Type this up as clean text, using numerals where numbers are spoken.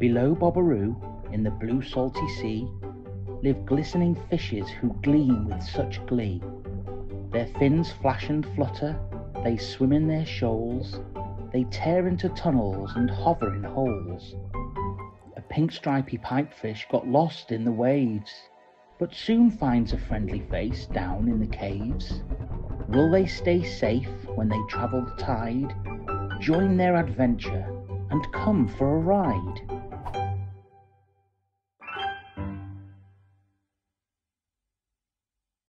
Below Bobberoo, in the blue salty sea, live glistening fishes who gleam with such glee. Their fins flash and flutter, they swim in their shoals, they tear into tunnels and hover in holes. A pink stripy pipefish got lost in the waves, but soon finds a friendly face down in the caves. Will they stay safe when they travel the tide? Join their adventure and come for a ride.